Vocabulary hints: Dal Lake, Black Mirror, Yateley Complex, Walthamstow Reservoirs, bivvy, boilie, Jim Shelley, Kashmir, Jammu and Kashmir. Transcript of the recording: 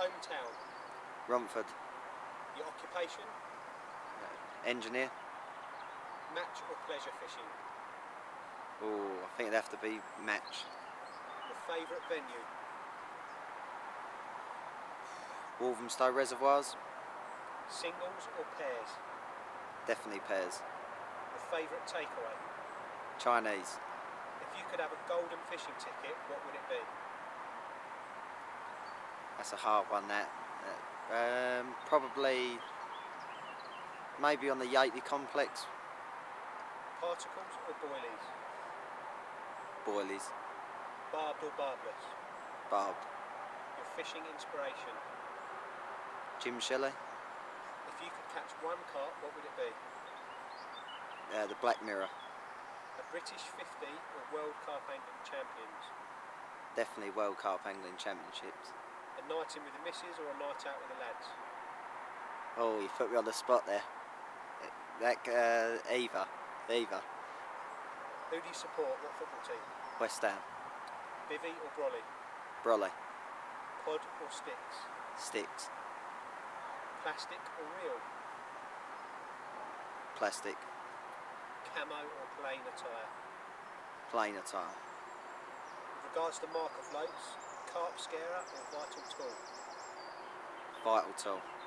hometown? Romford. Your occupation? Engineer. Match or pleasure fishing? Oh, I think it'd have to be match. Your favourite venue? Walthamstow Reservoirs. Singles or pairs? Definitely pairs. Your favourite takeaway? Chinese. If you could have a golden fishing ticket, what would it be? That's a hard one, that. Probably, maybe on the Yateley Complex. Particles or boilies? Boilies. Barbed or barbless? Barbed. Your fishing inspiration? Jim Shelley. If you could catch one carp, what would it be? The Black Mirror. A British 50 or World Carp Angling Champions? Definitely World Carp Angling Championships. A night in with the missus or a night out with the lads? Oh, you put me on the spot there. Either. Who do you support? What football team? West Ham. Bivvy or brolly? Brolly. Cod or sticks? Sticks. Plastic or reel? Plastic. Camo or plain attire? Plain attire. With regards to marker floats, carp scarer or vital tool? Vital tool.